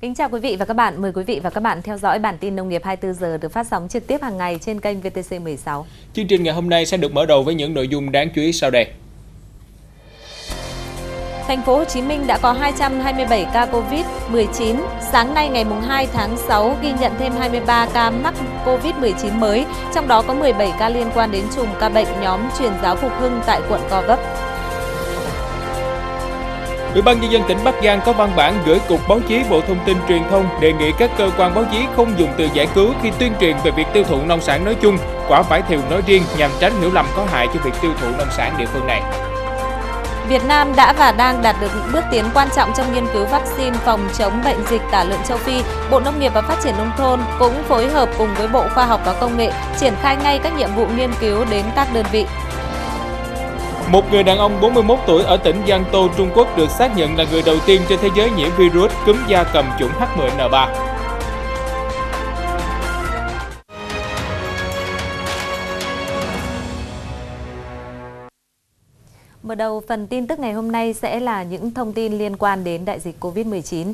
Kính chào quý vị và các bạn, mời quý vị và các bạn theo dõi bản tin nông nghiệp 24 giờ được phát sóng trực tiếp hàng ngày trên kênh VTC16. Chương trình ngày hôm nay sẽ được mở đầu với những nội dung đáng chú ý sau đây. Thành phố Hồ Chí Minh đã có 227 ca Covid-19, sáng nay ngày 2 tháng 6 ghi nhận thêm 23 ca mắc Covid-19 mới, trong đó có 17 ca liên quan đến chùm ca bệnh nhóm Truyền giáo Phục Hưng tại quận Gò Vấp. Ủy ban Nhân dân tỉnh Bắc Giang có văn bản gửi Cục Báo chí Bộ Thông tin Truyền thông đề nghị các cơ quan báo chí không dùng từ giải cứu khi tuyên truyền về việc tiêu thụ nông sản nói chung, quả vải thiều nói riêng nhằm tránh hiểu lầm có hại cho việc tiêu thụ nông sản địa phương này. Việt Nam đã và đang đạt được những bước tiến quan trọng trong nghiên cứu vaccine phòng chống bệnh dịch tả lợn châu Phi. Bộ Nông nghiệp và Phát triển Nông thôn cũng phối hợp cùng với Bộ Khoa học và Công nghệ triển khai ngay các nhiệm vụ nghiên cứu đến các đơn vị. Một người đàn ông 41 tuổi ở tỉnh Giang Tô, Trung Quốc được xác nhận là người đầu tiên trên thế giới nhiễm virus cúm gia cầm chủng H10N3. Mở đầu phần tin tức ngày hôm nay sẽ là những thông tin liên quan đến đại dịch COVID-19.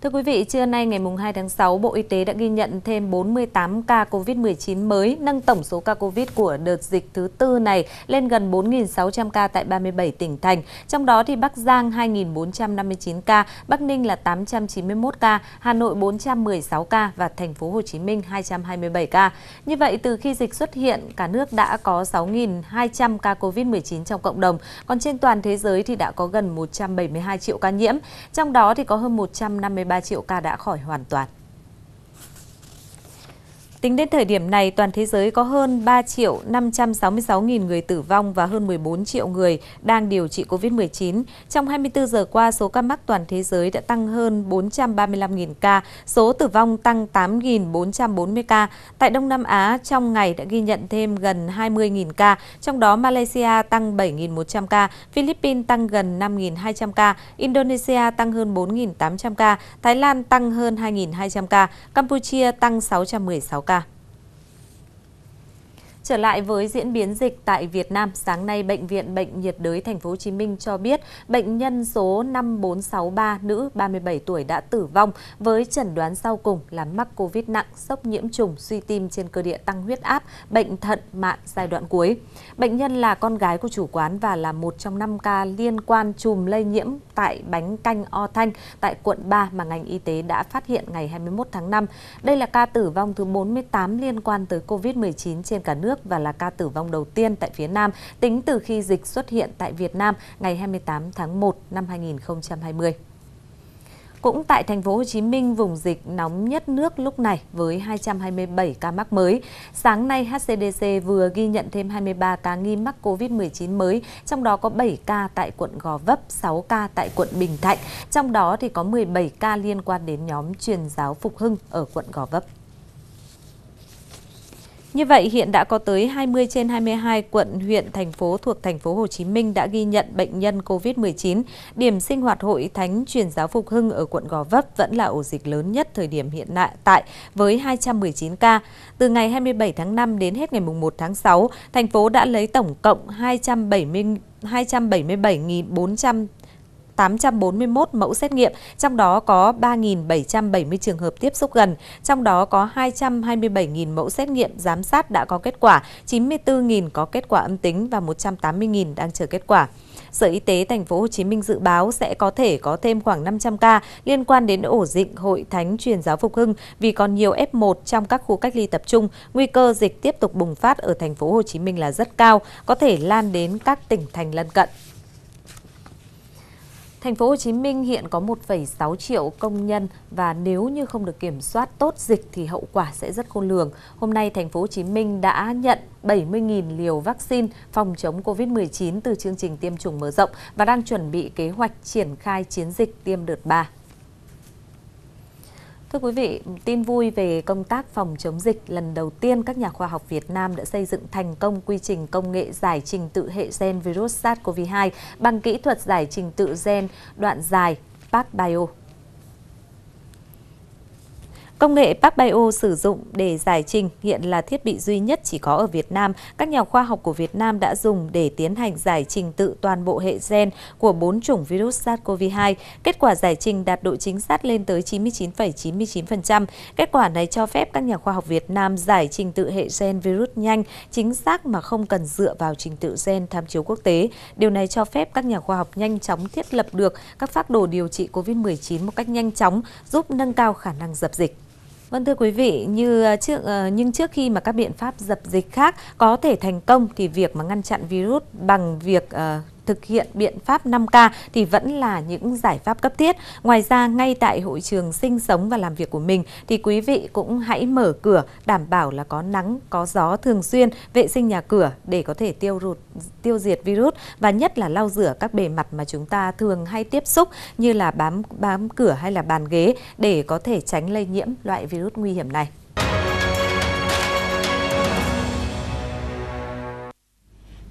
Thưa quý vị, trưa nay ngày 2 tháng 6, Bộ Y tế đã ghi nhận thêm 48 ca COVID-19 mới, nâng tổng số ca COVID của đợt dịch thứ tư này lên gần 4.600 ca tại 37 tỉnh thành. Trong đó thì Bắc Giang 2.459 ca, Bắc Ninh là 891 ca, Hà Nội 416 ca và Thành phố Hồ Chí Minh 227 ca. Như vậy, từ khi dịch xuất hiện, cả nước đã có 6.200 ca COVID-19 trong cộng đồng, còn trên toàn thế giới thì đã có gần 172 triệu ca nhiễm, trong đó thì có hơn 153 triệu ca đã khỏi hoàn toàn. Tính đến thời điểm này, toàn thế giới có hơn 3.566.000 người tử vong và hơn 14 triệu người đang điều trị COVID-19. Trong 24 giờ qua, số ca mắc toàn thế giới đã tăng hơn 435.000 ca, số tử vong tăng 8.440 ca. Tại Đông Nam Á, trong ngày đã ghi nhận thêm gần 20.000 ca, trong đó Malaysia tăng 7.100 ca, Philippines tăng gần 5.200 ca, Indonesia tăng hơn 4.800 ca, Thái Lan tăng hơn 2.200 ca, Campuchia tăng 616 ca. Trở lại với diễn biến dịch tại Việt Nam, sáng nay Bệnh viện Bệnh nhiệt đới Thành phố Hồ Chí Minh cho biết bệnh nhân số 5463 nữ 37 tuổi đã tử vong với chẩn đoán sau cùng là mắc Covid nặng, sốc nhiễm trùng, suy tim trên cơ địa, tăng huyết áp, bệnh thận mạn giai đoạn cuối. Bệnh nhân là con gái của chủ quán và là một trong 5 ca liên quan chùm lây nhiễm tại bánh canh O Thanh tại quận 3 mà ngành y tế đã phát hiện ngày 21 tháng 5. Đây là ca tử vong thứ 48 liên quan tới Covid-19 trên cả nước và là ca tử vong đầu tiên tại phía Nam tính từ khi dịch xuất hiện tại Việt Nam ngày 28 tháng 1 năm 2020. Cũng tại Thành phố Hồ Chí Minh, vùng dịch nóng nhất nước lúc này với 227 ca mắc mới. Sáng nay, HCDC vừa ghi nhận thêm 23 ca nghi mắc COVID-19 mới, trong đó có 7 ca tại quận Gò Vấp, 6 ca tại quận Bình Thạnh. Trong đó thì có 17 ca liên quan đến nhóm Truyền giáo Phục Hưng ở quận Gò Vấp. Như vậy, hiện đã có tới 20 trên 22 quận, huyện, thành phố thuộc Thành phố Hồ Chí Minh đã ghi nhận bệnh nhân COVID-19. Điểm sinh hoạt Hội Thánh Truyền giáo Phục Hưng ở quận Gò Vấp vẫn là ổ dịch lớn nhất thời điểm hiện tại với 219 ca. Từ ngày 27 tháng 5 đến hết ngày 1 tháng 6, thành phố đã lấy tổng cộng 277.841 mẫu xét nghiệm, trong đó có 3.770 trường hợp tiếp xúc gần, trong đó có 227.000 mẫu xét nghiệm giám sát đã có kết quả, 94.000 có kết quả âm tính và 180.000 đang chờ kết quả. Sở Y tế Thành phố Hồ Chí Minh dự báo sẽ có thể có thêm khoảng 500 ca liên quan đến ổ dịch Hội Thánh Truyền giáo Phục Hưng vì còn nhiều F1 trong các khu cách ly tập trung, nguy cơ dịch tiếp tục bùng phát ở Thành phố Hồ Chí Minh là rất cao, có thể lan đến các tỉnh thành lân cận. Thành phố Hồ Chí Minh hiện có 1,6 triệu công nhân và nếu như không được kiểm soát tốt dịch thì hậu quả sẽ rất khôn lường. Hôm nay, Thành phố Hồ Chí Minh đã nhận 70.000 liều vaccine phòng chống COVID-19 từ chương trình tiêm chủng mở rộng và đang chuẩn bị kế hoạch triển khai chiến dịch tiêm đợt 3. Thưa quý vị, tin vui về công tác phòng chống dịch, lần đầu tiên các nhà khoa học Việt Nam đã xây dựng thành công quy trình công nghệ giải trình tự hệ gen virus SARS-CoV-2 bằng kỹ thuật giải trình tự gen đoạn dài PacBio. Công nghệ PacBio sử dụng để giải trình hiện là thiết bị duy nhất chỉ có ở Việt Nam. Các nhà khoa học của Việt Nam đã dùng để tiến hành giải trình tự toàn bộ hệ gen của 4 chủng virus SARS-CoV-2. Kết quả giải trình đạt độ chính xác lên tới 99,99%. Kết quả này cho phép các nhà khoa học Việt Nam giải trình tự hệ gen virus nhanh, chính xác mà không cần dựa vào trình tự gen tham chiếu quốc tế. Điều này cho phép các nhà khoa học nhanh chóng thiết lập được các phác đồ điều trị COVID-19 một cách nhanh chóng, giúp nâng cao khả năng dập dịch. Vâng, thưa quý vị, nhưng trước khi mà các biện pháp dập dịch khác có thể thành công thì việc mà ngăn chặn virus bằng việc thực hiện biện pháp 5K thì vẫn là những giải pháp cấp thiết. Ngoài ra, ngay tại hội trường sinh sống và làm việc của mình thì quý vị cũng hãy mở cửa, đảm bảo là có nắng, có gió thường xuyên, vệ sinh nhà cửa để có thể tiêu diệt virus, và nhất là lau rửa các bề mặt mà chúng ta thường hay tiếp xúc như là bám cửa hay là bàn ghế để có thể tránh lây nhiễm loại virus nguy hiểm này.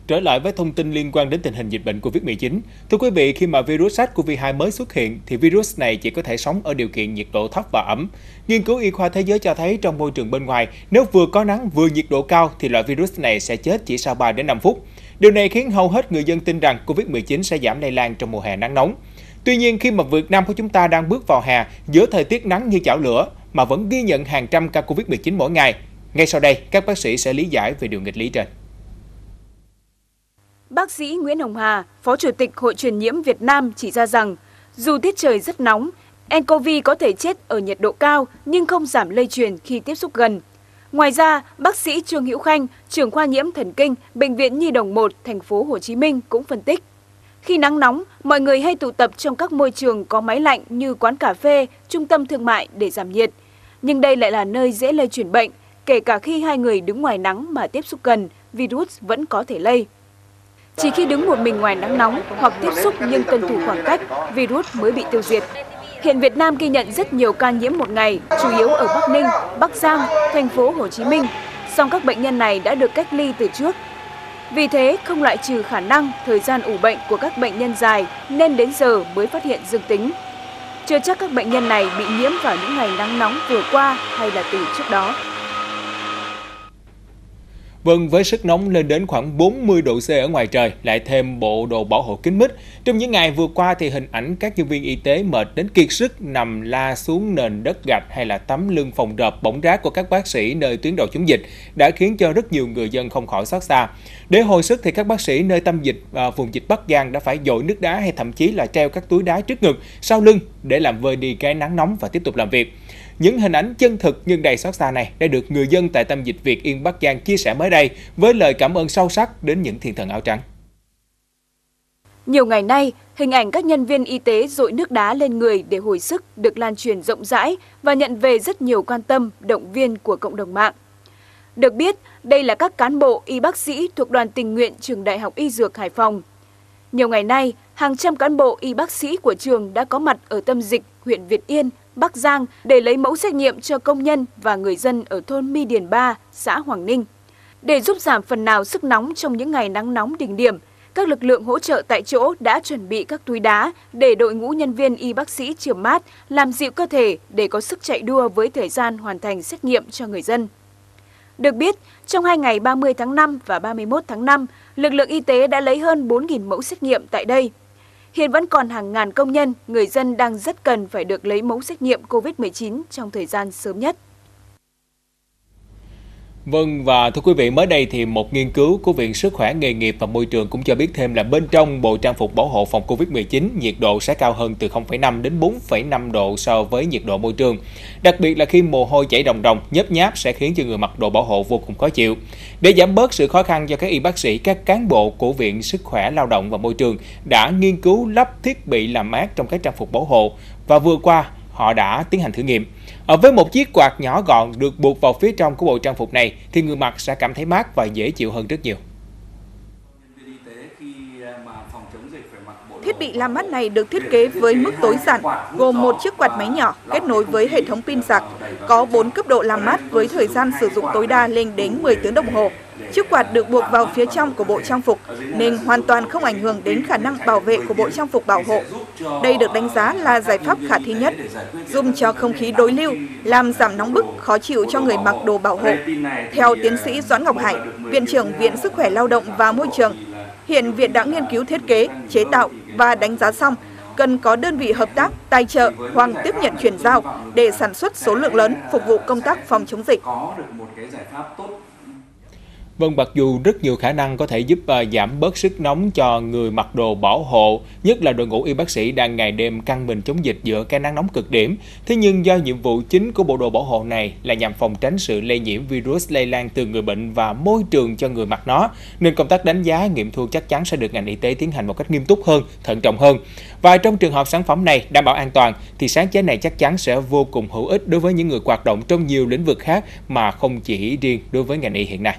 Trở lại với thông tin liên quan đến tình hình dịch bệnh COVID-19. Thưa quý vị, khi mà virus SARS-CoV-2 mới xuất hiện, thì virus này chỉ có thể sống ở điều kiện nhiệt độ thấp và ẩm. Nghiên cứu y khoa thế giới cho thấy trong môi trường bên ngoài, nếu vừa có nắng vừa nhiệt độ cao thì loại virus này sẽ chết chỉ sau 3 đến 5 phút. Điều này khiến hầu hết người dân tin rằng COVID-19 sẽ giảm lây lan trong mùa hè nắng nóng. Tuy nhiên, khi mà Việt Nam của chúng ta đang bước vào hè giữa thời tiết nắng như chảo lửa mà vẫn ghi nhận hàng trăm ca COVID-19 mỗi ngày. Ngay sau đây, các bác sĩ sẽ lý giải về điều nghịch lý trên. Bác sĩ Nguyễn Hồng Hà, Phó Chủ tịch Hội Truyền nhiễm Việt Nam chỉ ra rằng, dù tiết trời rất nóng, nCoV có thể chết ở nhiệt độ cao nhưng không giảm lây truyền khi tiếp xúc gần. Ngoài ra, bác sĩ Trương Hữu Khanh, trưởng khoa nhiễm thần kinh, Bệnh viện Nhi đồng 1, thành phố Hồ Chí Minh cũng phân tích. Khi nắng nóng, mọi người hay tụ tập trong các môi trường có máy lạnh như quán cà phê, trung tâm thương mại để giảm nhiệt. Nhưng đây lại là nơi dễ lây truyền bệnh, kể cả khi hai người đứng ngoài nắng mà tiếp xúc gần, virus vẫn có thể lây. Chỉ khi đứng một mình ngoài nắng nóng hoặc tiếp xúc nhưng tuân thủ khoảng cách, virus mới bị tiêu diệt. Hiện Việt Nam ghi nhận rất nhiều ca nhiễm một ngày, chủ yếu ở Bắc Ninh, Bắc Giang, thành phố Hồ Chí Minh. Song các bệnh nhân này đã được cách ly từ trước. Vì thế, không loại trừ khả năng thời gian ủ bệnh của các bệnh nhân dài nên đến giờ mới phát hiện dương tính. Chưa chắc các bệnh nhân này bị nhiễm vào những ngày nắng nóng vừa qua hay là từ trước đó. Vâng, với sức nóng lên đến khoảng 40 độ C ở ngoài trời, lại thêm bộ đồ bảo hộ kín mít. Trong những ngày vừa qua thì hình ảnh các nhân viên y tế mệt đến kiệt sức nằm la xuống nền đất gạch hay là tấm lưng phòng rợp bỏng rát của các bác sĩ nơi tuyến đầu chống dịch đã khiến cho rất nhiều người dân không khỏi xót xa. Để hồi sức thì các bác sĩ nơi vùng dịch Bắc Giang đã phải dội nước đá hay thậm chí là treo các túi đá trước ngực, sau lưng để làm vơi đi cái nắng nóng và tiếp tục làm việc. Những hình ảnh chân thực nhưng đầy xót xa này đã được người dân tại tâm dịch Việt Yên Bắc Giang chia sẻ mới đây với lời cảm ơn sâu sắc đến những thiên thần áo trắng. Nhiều ngày nay, hình ảnh các nhân viên y tế dội nước đá lên người để hồi sức được lan truyền rộng rãi và nhận về rất nhiều quan tâm, động viên của cộng đồng mạng. Được biết, đây là các cán bộ y bác sĩ thuộc đoàn tình nguyện trường Đại học Y Dược Hải Phòng. Nhiều ngày nay, hàng trăm cán bộ y bác sĩ của trường đã có mặt ở tâm dịch huyện Việt Yên, Bắc Giang để lấy mẫu xét nghiệm cho công nhân và người dân ở thôn Mi Điền 3, xã Hoàng Ninh. Để giúp giảm phần nào sức nóng trong những ngày nắng nóng đỉnh điểm, các lực lượng hỗ trợ tại chỗ đã chuẩn bị các túi đá để đội ngũ nhân viên y bác sĩ chườm mát, làm dịu cơ thể để có sức chạy đua với thời gian hoàn thành xét nghiệm cho người dân. Được biết, trong 2 ngày 30 tháng 5 và 31 tháng 5, lực lượng y tế đã lấy hơn 4.000 mẫu xét nghiệm tại đây. Hiện vẫn còn hàng ngàn công nhân, người dân đang rất cần phải được lấy mẫu xét nghiệm COVID-19 trong thời gian sớm nhất. Vâng, và thưa quý vị, mới đây thì một nghiên cứu của Viện Sức khỏe nghề nghiệp và môi trường cũng cho biết thêm là bên trong bộ trang phục bảo hộ phòng COVID-19, nhiệt độ sẽ cao hơn từ 0,5 đến 4,5 độ so với nhiệt độ môi trường. Đặc biệt là khi mồ hôi chảy ròng ròng, nhớp nháp sẽ khiến cho người mặc đồ bảo hộ vô cùng khó chịu. Để giảm bớt sự khó khăn cho các y bác sĩ, các cán bộ của Viện Sức khỏe lao động và môi trường đã nghiên cứu lắp thiết bị làm mát trong các trang phục bảo hộ và vừa qua họ đã tiến hành thử nghiệm. Với một chiếc quạt nhỏ gọn được buộc vào phía trong của bộ trang phục này thì người mặc sẽ cảm thấy mát và dễ chịu hơn rất nhiều. Thiết bị làm mát này được thiết kế với mức tối giản, gồm một chiếc quạt máy nhỏ kết nối với hệ thống pin sạc, có 4 cấp độ làm mát với thời gian sử dụng tối đa lên đến 10 tiếng đồng hồ. Chiếc quạt được buộc vào phía trong của bộ trang phục nên hoàn toàn không ảnh hưởng đến khả năng bảo vệ của bộ trang phục bảo hộ Đây được đánh giá là giải pháp khả thi nhất, giúp cho không khí đối lưu, làm giảm nóng bức, khó chịu cho người mặc đồ bảo hộ. Theo tiến sĩ Doãn Ngọc Hải, Viện trưởng Viện Sức khỏe Lao động và Môi trường, hiện Viện đã nghiên cứu thiết kế, chế tạo và đánh giá xong, cần có đơn vị hợp tác, tài trợ hoặc tiếp nhận chuyển giao để sản xuất số lượng lớn phục vụ công tác phòng chống dịch. Vâng, mặc dù rất nhiều khả năng có thể giúp giảm bớt sức nóng cho người mặc đồ bảo hộ, nhất là đội ngũ y bác sĩ đang ngày đêm căng mình chống dịch giữa cái nắng nóng cực điểm. Thế nhưng do nhiệm vụ chính của bộ đồ bảo hộ này là nhằm phòng tránh sự lây nhiễm virus lây lan từ người bệnh và môi trường cho người mặc nó, nên công tác đánh giá, nghiệm thu chắc chắn sẽ được ngành y tế tiến hành một cách nghiêm túc hơn, thận trọng hơn. Và trong trường hợp sản phẩm này đảm bảo an toàn, thì sáng chế này chắc chắn sẽ vô cùng hữu ích đối với những người hoạt động trong nhiều lĩnh vực khác mà không chỉ riêng đối với ngành y hiện nay.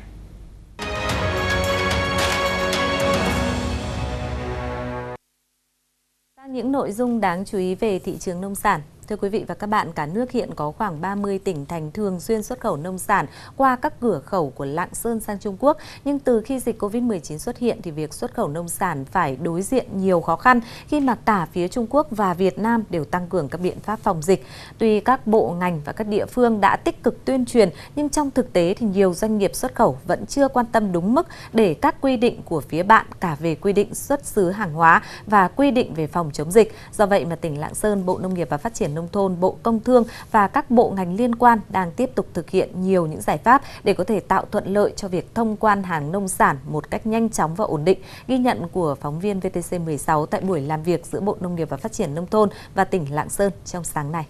Những nội dung đáng chú ý về thị trường nông sản. Thưa quý vị và các bạn, cả nước hiện có khoảng 30 tỉnh thành thường xuyên xuất khẩu nông sản qua các cửa khẩu của Lạng Sơn sang Trung Quốc. Nhưng từ khi dịch Covid-19 xuất hiện thì việc xuất khẩu nông sản phải đối diện nhiều khó khăn khi mà cả phía Trung Quốc và Việt Nam đều tăng cường các biện pháp phòng dịch. Tuy các bộ ngành và các địa phương đã tích cực tuyên truyền, nhưng trong thực tế thì nhiều doanh nghiệp xuất khẩu vẫn chưa quan tâm đúng mức để các quy định của phía bạn cả về quy định xuất xứ hàng hóa và quy định về phòng chống dịch. Do vậy mà tỉnh Lạng Sơn, Bộ Nông nghiệp và Phát triển Nông thôn, Bộ Công Thương và các bộ ngành liên quan đang tiếp tục thực hiện nhiều những giải pháp để có thể tạo thuận lợi cho việc thông quan hàng nông sản một cách nhanh chóng và ổn định. Ghi nhận của phóng viên VTC16 tại buổi làm việc giữa Bộ Nông nghiệp và Phát triển Nông thôn và tỉnh Lạng Sơn trong sáng nay.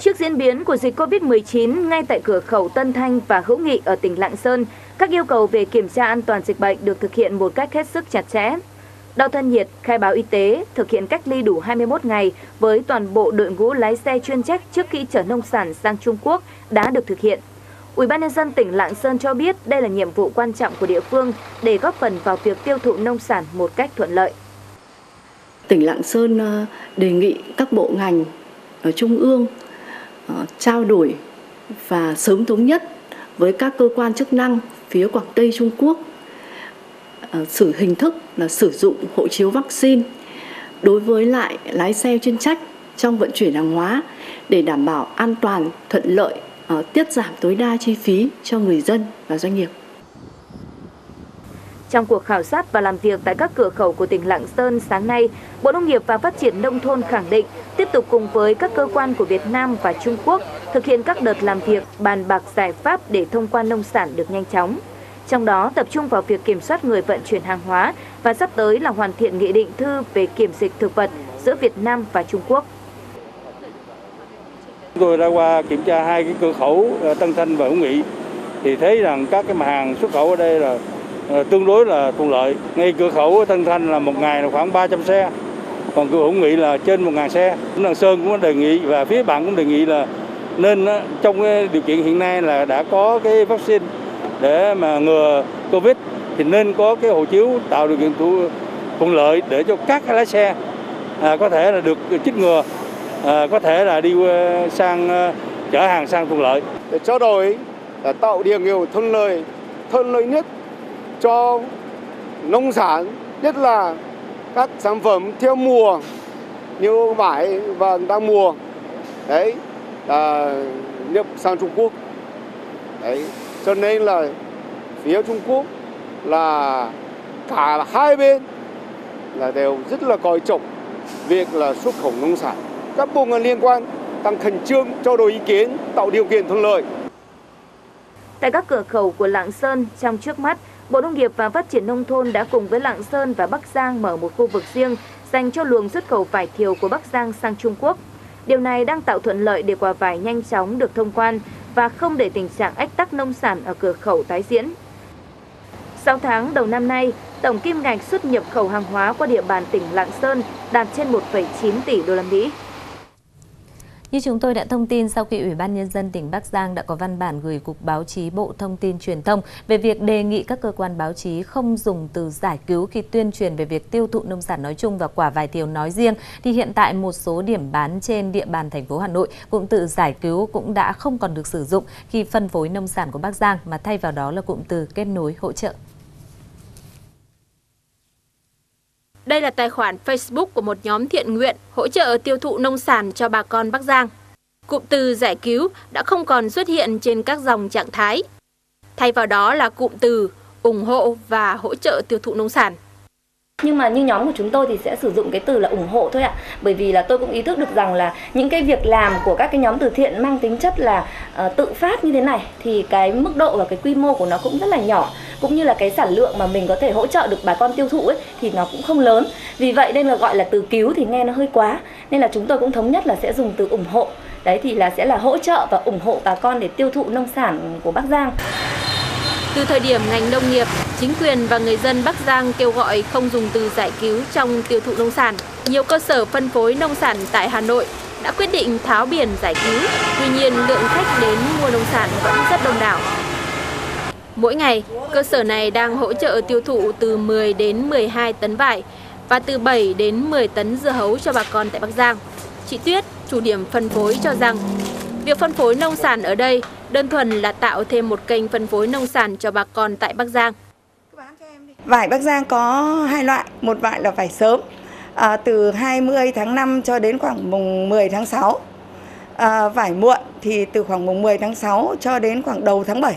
Trước diễn biến của dịch Covid-19, ngay tại cửa khẩu Tân Thanh và Hữu Nghị ở tỉnh Lạng Sơn, các yêu cầu về kiểm tra an toàn dịch bệnh được thực hiện một cách hết sức chặt chẽ. Đo thân nhiệt, khai báo y tế, thực hiện cách ly đủ 21 ngày với toàn bộ đội ngũ lái xe chuyên trách trước khi chở nông sản sang Trung Quốc đã được thực hiện. UBND tỉnh Lạng Sơn cho biết đây là nhiệm vụ quan trọng của địa phương để góp phần vào việc tiêu thụ nông sản một cách thuận lợi. Tỉnh Lạng Sơn đề nghị các bộ ngành ở Trung ương trao đổi và sớm thống nhất với các cơ quan chức năng phía Quảng Tây Trung Quốc sử hình thức là sử dụng hộ chiếu vaccine đối với lại lái xe chuyên trách trong vận chuyển hàng hóa để đảm bảo an toàn, thuận lợi, tiết giảm tối đa chi phí cho người dân và doanh nghiệp. Trong cuộc khảo sát và làm việc tại các cửa khẩu của tỉnh Lạng Sơn sáng nay, Bộ Nông nghiệp và Phát triển Nông thôn khẳng định tiếp tục cùng với các cơ quan của Việt Nam và Trung Quốc thực hiện các đợt làm việc, bàn bạc giải pháp để thông quan nông sản được nhanh chóng. Trong đó tập trung vào việc kiểm soát người vận chuyển hàng hóa và sắp tới là hoàn thiện nghị định thư về kiểm dịch thực vật giữa Việt Nam và Trung Quốc. Chúng tôi đã qua kiểm tra hai cái cửa khẩu Tân Thanh và Hữu Nghị thì thấy rằng các cái mặt hàng xuất khẩu ở đây là tương đối là thuận lợi. Ngay cửa khẩu Tân Thanh là một ngày là khoảng 300 xe, còn cửa Hữu Nghị là trên 1.000 xe. Lạng Sơn cũng đề nghị và phía bạn cũng đề nghị là nên trong cái điều kiện hiện nay là đã có cái vaccine để mà ngừa Covid thì nên có cái hộ chiếu tạo điều kiện thuận lợi để cho các cái lái xe có thể là được chích ngừa, có thể là đi sang chở hàng sang thuận lợi. Để trao đổi tạo điều kiện thuận lợi nhất cho nông sản, nhất là các sản phẩm theo mùa như vải và đang mùa đấy nhập sang Trung Quốc đấy. Cho nên là phía Trung Quốc là cả hai bên là đều rất là coi trọng việc là xuất khẩu nông sản. Các bộ ngành liên quan tăng khẩn trương trao đổi ý kiến, tạo điều kiện thuận lợi. Tại các cửa khẩu của Lạng Sơn, trong trước mắt, Bộ Nông nghiệp và Phát triển Nông thôn đã cùng với Lạng Sơn và Bắc Giang mở một khu vực riêng dành cho luồng xuất khẩu vải thiều của Bắc Giang sang Trung Quốc. Điều này đang tạo thuận lợi để quả vải nhanh chóng được thông quan và không để tình trạng ách tắc nông sản ở cửa khẩu tái diễn. 6 tháng đầu năm nay, tổng kim ngạch xuất nhập khẩu hàng hóa qua địa bàn tỉnh Lạng Sơn đạt trên 1,9 tỷ đô la Mỹ. Như chúng tôi đã thông tin, sau khi Ủy ban Nhân dân tỉnh Bắc Giang đã có văn bản gửi Cục Báo chí Bộ Thông tin Truyền thông về việc đề nghị các cơ quan báo chí không dùng từ giải cứu khi tuyên truyền về việc tiêu thụ nông sản nói chung và quả vải thiều nói riêng, thì hiện tại một số điểm bán trên địa bàn thành phố Hà Nội cụm từ giải cứu cũng đã không còn được sử dụng khi phân phối nông sản của Bắc Giang, mà thay vào đó là cụm từ kết nối hỗ trợ. Đây là tài khoản Facebook của một nhóm thiện nguyện hỗ trợ tiêu thụ nông sản cho bà con Bắc Giang. Cụm từ giải cứu đã không còn xuất hiện trên các dòng trạng thái. Thay vào đó là cụm từ ủng hộ và hỗ trợ tiêu thụ nông sản. Nhưng mà như nhóm của chúng tôi thì sẽ sử dụng cái từ là ủng hộ thôi ạ. Bởi vì là tôi cũng ý thức được rằng là những cái việc làm của các cái nhóm từ thiện mang tính chất là tự phát như thế này thì cái mức độ và cái quy mô của nó cũng rất là nhỏ, cũng như là cái sản lượng mà mình có thể hỗ trợ được bà con tiêu thụ ấy thì nó cũng không lớn. Vì vậy nên là gọi là từ cứu thì nghe nó hơi quá. Nên là chúng tôi cũng thống nhất là sẽ dùng từ ủng hộ. Đấy thì là sẽ là hỗ trợ và ủng hộ bà con để tiêu thụ nông sản của Bắc Giang. Từ thời điểm ngành nông nghiệp, chính quyền và người dân Bắc Giang kêu gọi không dùng từ giải cứu trong tiêu thụ nông sản, nhiều cơ sở phân phối nông sản tại Hà Nội đã quyết định tháo biển giải cứu. Tuy nhiên, lượng khách đến mua nông sản vẫn rất đông đảo. Mỗi ngày, cơ sở này đang hỗ trợ tiêu thụ từ 10 đến 12 tấn vải và từ 7 đến 10 tấn dưa hấu cho bà con tại Bắc Giang. Chị Tuyết, chủ điểm phân phối cho rằng, việc phân phối nông sản ở đây đơn thuần là tạo thêm một kênh phân phối nông sản cho bà con tại Bắc Giang. Vải Bắc Giang có hai loại, một loại là vải sớm, từ 20 tháng 5 cho đến khoảng mùng 10 tháng 6. Vải muộn thì từ khoảng mùng 10 tháng 6 cho đến khoảng đầu tháng 7.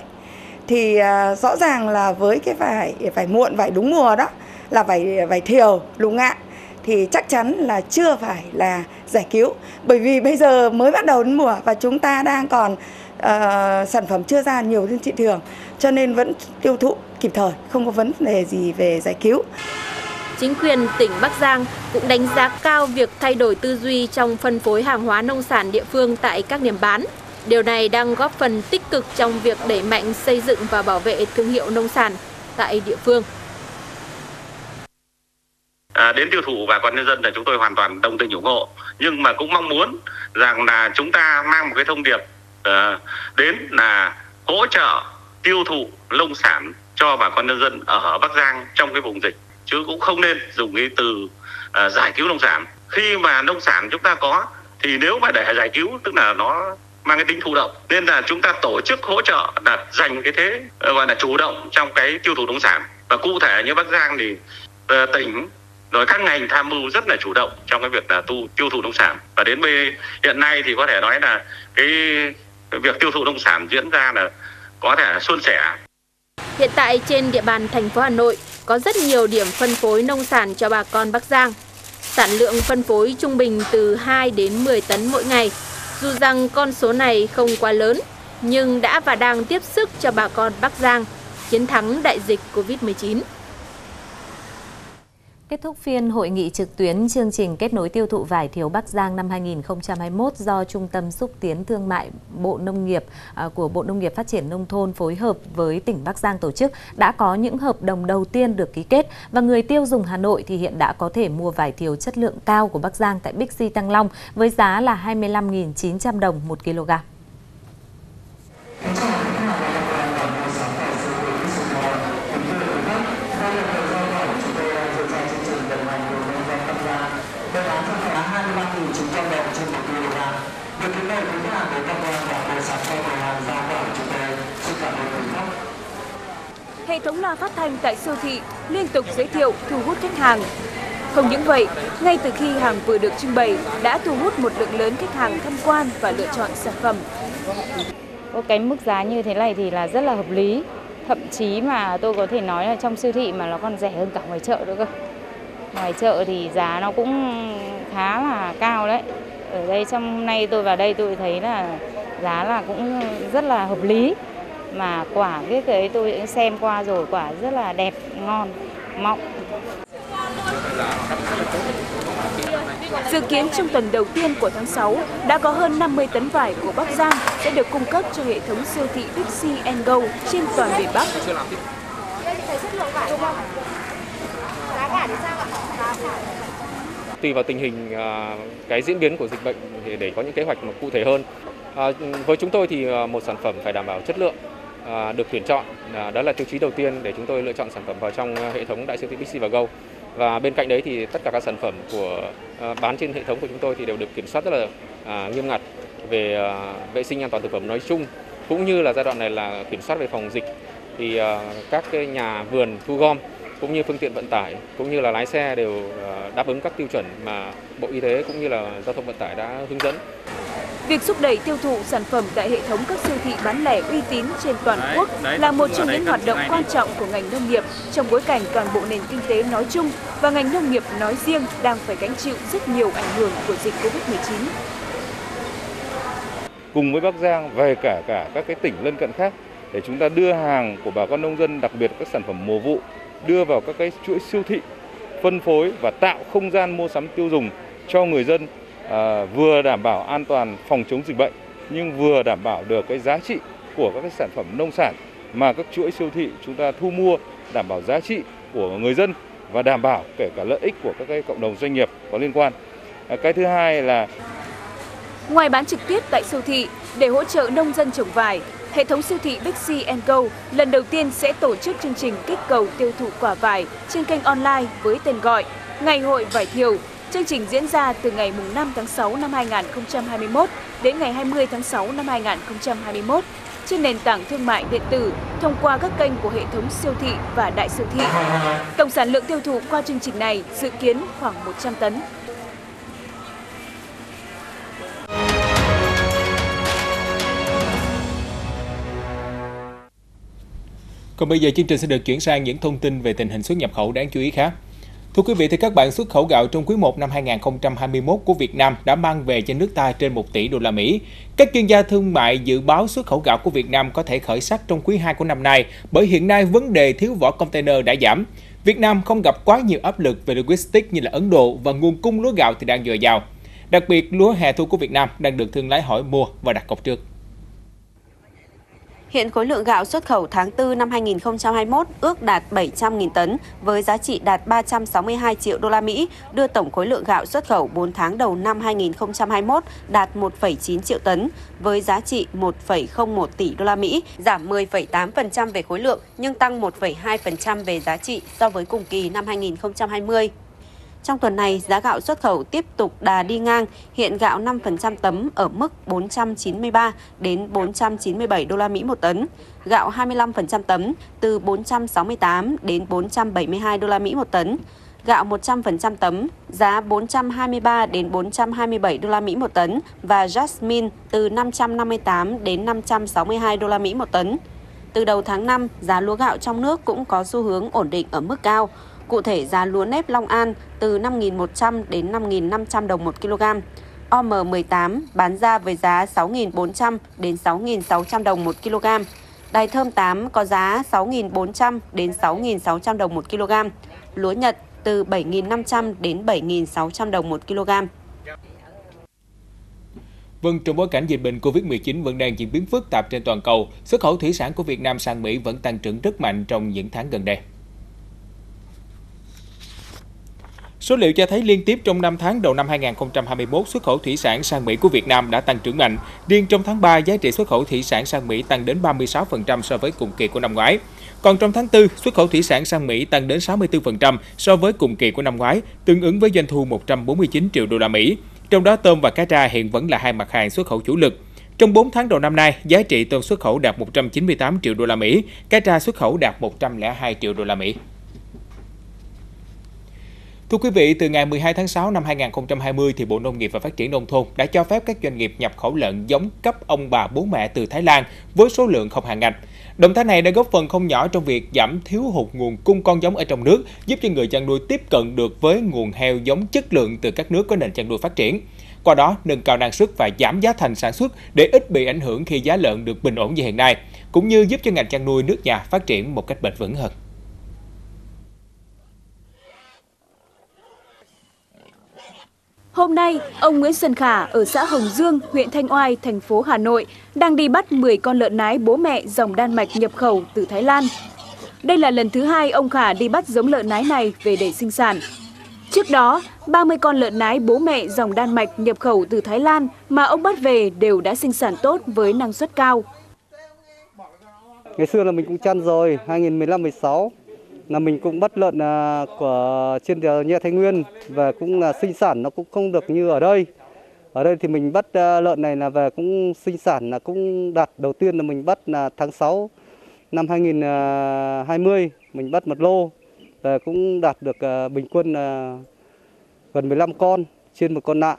Thì rõ ràng là với cái vải muộn, vải đúng mùa đó là vải thiều, lục ngạn, thì chắc chắn là chưa phải là giải cứu. Bởi vì bây giờ mới bắt đầu đến mùa và chúng ta đang còn sản phẩm chưa ra nhiều trên thị trường, cho nên vẫn tiêu thụ kịp thời, không có vấn đề gì về giải cứu. Chính quyền tỉnh Bắc Giang cũng đánh giá cao việc thay đổi tư duy trong phân phối hàng hóa nông sản địa phương tại các điểm bán. Điều này đang góp phần tích cực trong việc đẩy mạnh xây dựng và bảo vệ thương hiệu nông sản tại địa phương. Đến tiêu thụ bà con nhân dân là chúng tôi hoàn toàn đồng tình ủng hộ, nhưng mà cũng mong muốn rằng là chúng ta mang một cái thông điệp đến là hỗ trợ tiêu thụ nông sản cho bà con nhân dân ở Bắc Giang trong cái vùng dịch, chứ cũng không nên dùng cái từ giải cứu nông sản. Khi mà nông sản chúng ta có thì nếu mà để giải cứu tức là nó mang cái tính thụ động, nên là chúng ta tổ chức hỗ trợ là dành cái thế gọi là chủ động trong cái tiêu thụ nông sản. Và cụ thể như Bắc Giang thì tỉnh rồi các ngành tham mưu rất là chủ động trong cái việc là tiêu thụ nông sản, và đến hiện nay thì có thể nói là cái việc tiêu thụ nông sản diễn ra là có thể là suôn sẻ. Hiện tại trên địa bàn thành phố Hà Nội có rất nhiều điểm phân phối nông sản cho bà con Bắc Giang. Sản lượng phân phối trung bình từ 2 đến 10 tấn mỗi ngày. Dù rằng con số này không quá lớn, nhưng đã và đang tiếp sức cho bà con Bắc Giang chiến thắng đại dịch Covid-19. Kết thúc phiên hội nghị trực tuyến chương trình kết nối tiêu thụ vải thiều Bắc Giang năm 2021 do Trung tâm Xúc tiến Thương mại Bộ Nông nghiệp của Bộ Nông nghiệp Phát triển Nông thôn phối hợp với tỉnh Bắc Giang tổ chức, đã có những hợp đồng đầu tiên được ký kết và người tiêu dùng Hà Nội thì hiện đã có thể mua vải thiều chất lượng cao của Bắc Giang tại Bixi Tăng Long với giá là 25.900 đồng 1 kg. Hệ thống loa phát thanh tại siêu thị liên tục giới thiệu thu hút khách hàng. Không những vậy, ngay từ khi hàng vừa được trưng bày đã thu hút một lượng lớn khách hàng tham quan và lựa chọn sản phẩm. Có cái mức giá như thế này thì là rất là hợp lý, thậm chí mà tôi có thể nói là trong siêu thị mà nó còn rẻ hơn cả ngoài chợ nữa cơ. Ngoài chợ thì giá nó cũng khá là cao đấy. Ở đây trong hôm nay tôi vào đây tôi thấy là giá là cũng rất là hợp lý. Mà quả biết cái tôi cũng xem qua rồi, quả rất là đẹp, ngon, mọng. Dự kiến trong tuần đầu tiên của tháng 6 đã có hơn 50 tấn vải của Bắc Giang sẽ được cung cấp cho hệ thống siêu thị Bixi & Go trên toàn miền Bắc. Tùy vào tình hình cái diễn biến của dịch bệnh để có những kế hoạch mà cụ thể hơn. Với chúng tôi thì một sản phẩm phải đảm bảo chất lượng, được tuyển chọn, đó là tiêu chí đầu tiên để chúng tôi lựa chọn sản phẩm vào trong hệ thống đại siêu thị Bixi và Go. Và bên cạnh đấy thì tất cả các sản phẩm của bán trên hệ thống của chúng tôi thì đều được kiểm soát rất là nghiêm ngặt về vệ sinh an toàn thực phẩm nói chung, cũng như là giai đoạn này là kiểm soát về phòng dịch, thì các cái nhà vườn thu gom cũng như phương tiện vận tải, cũng như là lái xe đều đáp ứng các tiêu chuẩn mà Bộ Y tế cũng như là Giao thông Vận tải đã hướng dẫn. Việc thúc đẩy tiêu thụ sản phẩm tại hệ thống các siêu thị bán lẻ uy tín trên toàn quốc là một trong những hoạt động quan trọng của ngành nông nghiệp trong bối cảnh toàn bộ nền kinh tế nói chung và ngành nông nghiệp nói riêng đang phải gánh chịu rất nhiều ảnh hưởng của dịch Covid-19. Cùng với Bắc Giang, về cả các cái tỉnh lân cận khác để chúng ta đưa hàng của bà con nông dân, đặc biệt các sản phẩm mùa vụ, đưa vào các cái chuỗi siêu thị, phân phối và tạo không gian mua sắm tiêu dùng cho người dân, vừa đảm bảo an toàn phòng chống dịch bệnh nhưng vừa đảm bảo được cái giá trị của các cái sản phẩm nông sản mà các chuỗi siêu thị chúng ta thu mua, đảm bảo giá trị của người dân và đảm bảo kể cả lợi ích của các cái cộng đồng doanh nghiệp có liên quan. Cái thứ hai là ngoài bán trực tiếp tại siêu thị để hỗ trợ nông dân trồng vải, hệ thống siêu thị Bixi & Go lần đầu tiên sẽ tổ chức chương trình kích cầu tiêu thụ quả vải trên kênh online với tên gọi Ngày hội vải thiều. Chương trình diễn ra từ ngày 5 tháng 6 năm 2021 đến ngày 20 tháng 6 năm 2021 trên nền tảng thương mại điện tử thông qua các kênh của hệ thống siêu thị và đại siêu thị. Tổng sản lượng tiêu thụ qua chương trình này dự kiến khoảng 100 tấn. Còn bây giờ chương trình sẽ được chuyển sang những thông tin về tình hình xuất nhập khẩu đáng chú ý khác. Thưa quý vị thì các bạn, xuất khẩu gạo trong quý 1 năm 2021 của Việt Nam đã mang về cho nước ta trên 1 tỷ đô la Mỹ. Các chuyên gia thương mại dự báo xuất khẩu gạo của Việt Nam có thể khởi sắc trong quý 2 của năm nay bởi hiện nay vấn đề thiếu vỏ container đã giảm. Việt Nam không gặp quá nhiều áp lực về logistics như là Ấn Độ và nguồn cung lúa gạo thì đang dồi dào. Đặc biệt lúa hè thu của Việt Nam đang được thương lái hỏi mua và đặt cọc trước. Hiện khối lượng gạo xuất khẩu tháng 4 năm 2021 ước đạt 700.000 tấn với giá trị đạt 362 triệu đô la Mỹ, đưa tổng khối lượng gạo xuất khẩu 4 tháng đầu năm 2021 đạt 1,9 triệu tấn với giá trị 1,01 tỷ đô la Mỹ, giảm 10,8% về khối lượng nhưng tăng 1,2% về giá trị so với cùng kỳ năm 2020. Trong tuần này, giá gạo xuất khẩu tiếp tục đà đi ngang, hiện gạo 5% tấm ở mức 493 đến 497 đô la Mỹ một tấn, gạo 25% tấm từ 468 đến 472 đô la Mỹ một tấn, gạo 100% tấm giá 423 đến 427 đô la Mỹ một tấn và jasmine từ 558 đến 562 đô la Mỹ một tấn. Từ đầu tháng 5, giá lúa gạo trong nước cũng có xu hướng ổn định ở mức cao. Cụ thể, giá lúa nếp Long An từ 5.100 đến 5.500 đồng 1 kg. OM18 bán ra với giá 6.400 đến 6.600 đồng 1 kg. Đài Thơm 8 có giá 6.400 đến 6.600 đồng 1 kg. Lúa Nhật từ 7.500 đến 7.600 đồng 1 kg. Vâng, trong bối cảnh dịch bệnh Covid-19 vẫn đang diễn biến phức tạp trên toàn cầu, xuất khẩu thủy sản của Việt Nam sang Mỹ vẫn tăng trưởng rất mạnh trong những tháng gần đây. Số liệu cho thấy liên tiếp trong 5 tháng đầu năm 2021, xuất khẩu thủy sản sang Mỹ của Việt Nam đã tăng trưởng mạnh. Riêng trong tháng 3, giá trị xuất khẩu thủy sản sang Mỹ tăng đến 36% so với cùng kỳ của năm ngoái. Còn trong tháng 4, xuất khẩu thủy sản sang Mỹ tăng đến 64% so với cùng kỳ của năm ngoái, tương ứng với doanh thu 149 triệu đô la Mỹ. Trong đó, tôm và cá tra hiện vẫn là hai mặt hàng xuất khẩu chủ lực. Trong 4 tháng đầu năm nay, giá trị tôm xuất khẩu đạt 198 triệu đô la Mỹ, cá tra xuất khẩu đạt 102 triệu đô la Mỹ. Thưa quý vị, từ ngày 12 tháng 6 năm 2020, thì Bộ Nông nghiệp và Phát triển Nông thôn đã cho phép các doanh nghiệp nhập khẩu lợn giống cấp ông bà bố mẹ từ Thái Lan với số lượng không hạn ngạch. Động thái này đã góp phần không nhỏ trong việc giảm thiếu hụt nguồn cung con giống ở trong nước, giúp cho người chăn nuôi tiếp cận được với nguồn heo giống chất lượng từ các nước có nền chăn nuôi phát triển. Qua đó, nâng cao năng suất và giảm giá thành sản xuất để ít bị ảnh hưởng khi giá lợn được bình ổn như hiện nay, cũng như giúp cho ngành chăn nuôi nước nhà phát triển một cách bền vững hơn. Hôm nay, ông Nguyễn Xuân Khả ở xã Hồng Dương, huyện Thanh Oai, thành phố Hà Nội đang đi bắt 10 con lợn nái bố mẹ dòng Đan Mạch nhập khẩu từ Thái Lan. Đây là lần thứ 2 ông Khả đi bắt giống lợn nái này về để sinh sản. Trước đó, 30 con lợn nái bố mẹ dòng Đan Mạch nhập khẩu từ Thái Lan mà ông bắt về đều đã sinh sản tốt với năng suất cao. Ngày xưa là mình cũng chăn rồi, 2015-16. Là mình cũng bắt lợn của trên nhà Thái Nguyên và cũng là sinh sản nó cũng không được như ở đây. Ở đây thì mình bắt lợn này là về cũng sinh sản là cũng đạt, đầu tiên là mình bắt là tháng 6 năm 2020 mình bắt một lô cũng đạt được bình quân gần 15 con trên một con nạ.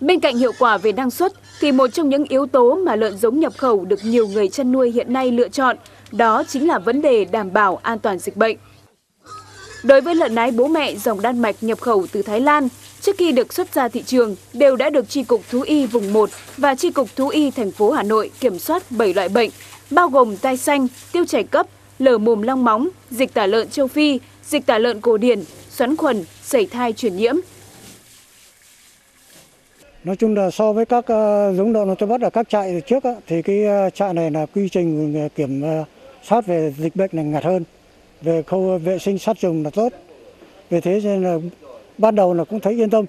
Bên cạnh hiệu quả về năng suất thì một trong những yếu tố mà lợn giống nhập khẩu được nhiều người chăn nuôi hiện nay lựa chọn đó chính là vấn đề đảm bảo an toàn dịch bệnh. Đối với lợn nái bố mẹ dòng Đan Mạch nhập khẩu từ Thái Lan, trước khi được xuất ra thị trường đều đã được Chi cục Thú y vùng 1 và Chi cục Thú y thành phố Hà Nội kiểm soát 7 loại bệnh, bao gồm tai xanh, tiêu chảy cấp, lở mồm long móng, dịch tả lợn châu Phi, dịch tả lợn cổ điển, xoắn khuẩn, sẩy thai truyền nhiễm. Nói chung là so với các giống lợn mà tôi bắt ở các trại trước thì cái trại này là quy trình kiểm soát về dịch bệnh là ngặt hơn, về khâu vệ sinh sát trùng là tốt, vì thế nên là ban đầu là cũng thấy yên tâm.